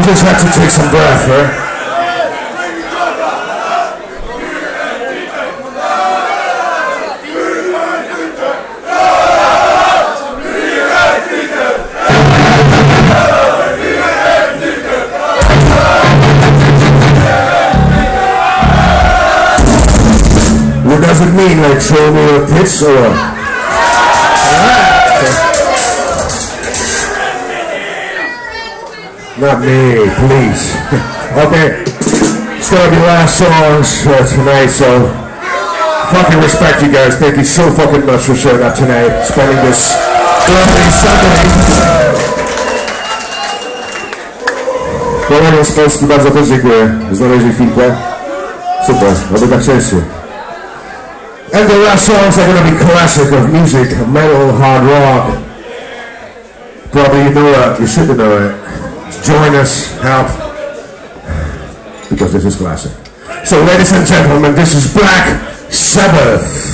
You just have to take some breath, right? What does it mean, like show me a pitch or not me, please. Okay, it's gonna be last songs tonight, so fucking respect you guys. Thank you so fucking much for showing up tonight, spending this lovely Sunday. Kolejny respons Ci bardzo też dziękuję. Znaleźli chwilkę. Super, obywa szczęście. And the last songs are gonna be classic of music, metal, hard rock. Probably you know it, you should know it. Join us, help, because this is classic. So ladies and gentlemen, this is Black Sabbath.